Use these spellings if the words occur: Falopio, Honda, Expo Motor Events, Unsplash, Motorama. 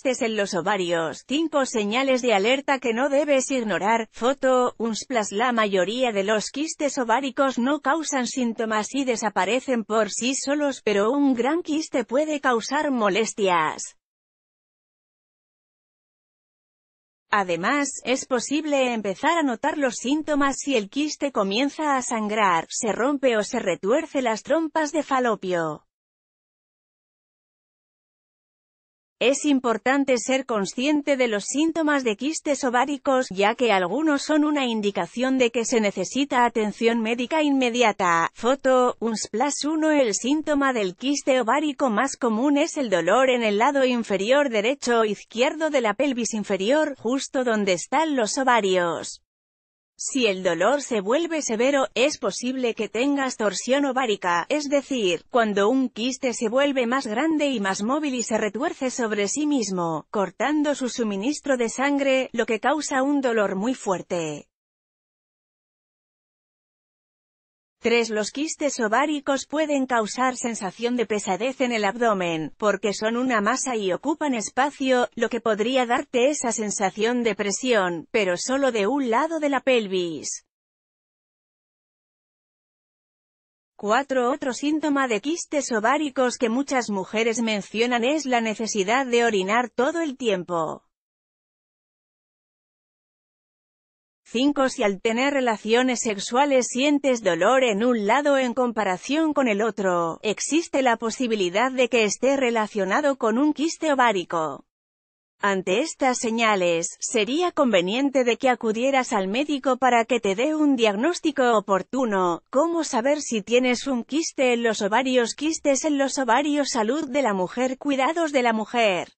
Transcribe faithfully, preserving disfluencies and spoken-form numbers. quistes en los ovarios. cinco señales de alerta que no debes ignorar. Foto, Unsplash. La mayoría de los quistes ováricos no causan síntomas y desaparecen por sí solos, pero un gran quiste puede causar molestias. Además, es posible empezar a notar los síntomas si el quiste comienza a sangrar, se rompe o se retuerce las trompas de Falopio. Es importante ser consciente de los síntomas de quistes ováricos, ya que algunos son una indicación de que se necesita atención médica inmediata. Foto, Unsplash. uno El síntoma del quiste ovárico más común es el dolor en el lado inferior derecho o izquierdo de la pelvis inferior, justo donde están los ovarios. Si el dolor se vuelve severo, es posible que tengas torsión ovárica, es decir, cuando un quiste se vuelve más grande y más móvil y se retuerce sobre sí mismo, cortando su suministro de sangre, lo que causa un dolor muy fuerte. tres Los quistes ováricos pueden causar sensación de pesadez en el abdomen, porque son una masa y ocupan espacio, lo que podría darte esa sensación de presión, pero solo de un lado de la pelvis. cuatro Otro síntoma de quistes ováricos que muchas mujeres mencionan es la necesidad de orinar todo el tiempo. cinco Si al tener relaciones sexuales sientes dolor en un lado en comparación con el otro, existe la posibilidad de que esté relacionado con un quiste ovárico. Ante estas señales, sería conveniente de que acudieras al médico para que te dé un diagnóstico oportuno. ¿Cómo saber si tienes un quiste en los ovarios? Quistes en los ovarios. Salud de la mujer. Cuidados de la mujer.